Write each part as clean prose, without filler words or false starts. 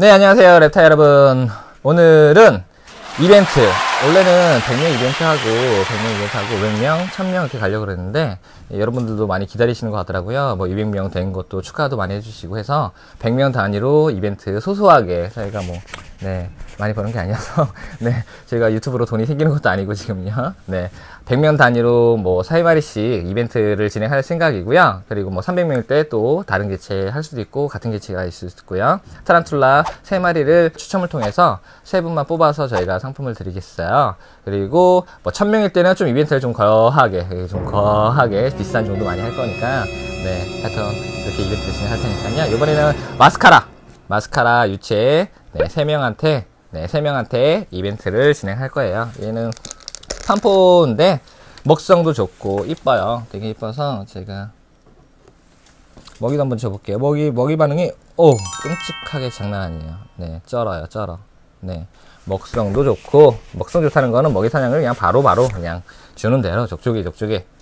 네, 안녕하세요, 렙타 여러분. 오늘은 이벤트, 원래는 100명 이벤트 하고 500명, 1000명 이렇게 가려고 그랬는데 여러분들도 많이 기다리시는 것 같더라고요. 뭐 200명 된 것도 축하도 많이 해주시고 해서 100명 단위로 이벤트 소소하게 저희가 뭐 많이 버는 게 아니어서 저희가 유튜브로 돈이 생기는 것도 아니고 지금요. 100명 단위로 뭐 4회마리씩 이벤트를 진행할 생각이고요. 그리고 뭐 300명일 때 또 다른 개체 할 수도 있고 같은 개체가 있을 수도 있고요. 타란툴라 3마리를 추첨을 통해서 3분만 뽑아서 저희가 상품을 드리겠어요. 그리고 뭐 1000명일 때는 좀 이벤트를 좀 거하게 비싼 정도 많이 할 거니까 하여튼 이렇게 이벤트 진행할 테니까요. 이번에는 마스카라 유체 3명한테 3명한테 이벤트를 진행할 거예요. 얘는 팜포인데 먹성도 좋고 이뻐요. 되게 이뻐서 제가 먹이도 한번 줘볼게요. 먹이 반응이 끔찍하게 장난 아니에요. 쩔어요. 먹성도 좋고, 먹성 좋다는 거는 먹이 사냥을 그냥 바로바로 그냥 주는 대로 족족이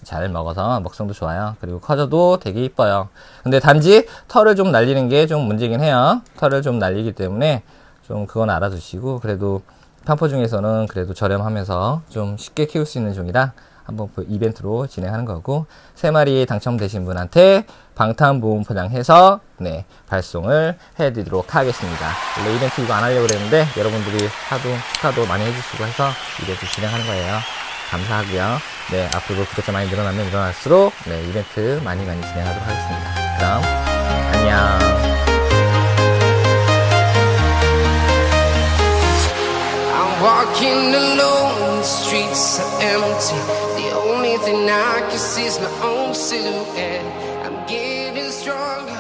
잘 먹어서 먹성도 좋아요. 그리고 커져도 되게 이뻐요. 근데 단지 털을 좀 날리는 게 좀 문제긴 해요. 털을 좀 날리기 때문에 좀 그건 알아두시고, 그래도 팜포 중에서는 그래도 저렴하면서 좀 쉽게 키울 수 있는 종이라 한번 이벤트로 진행하는 거고, 3마리 당첨되신 분한테 방탄보험 포장해서 발송을 해드리도록 하겠습니다. 원래 이벤트 이거 안 하려고 그랬는데 여러분들이 하도 축하도 많이 해주시고 해서 이벤트 진행하는 거예요. 감사하고요. 앞으로 구독자 많이 늘어날수록 이벤트 많이 진행하도록 하겠습니다. 그럼 안녕. Walking alone, the streets are empty. The only thing I can see is my own silhouette. I'm getting stronger.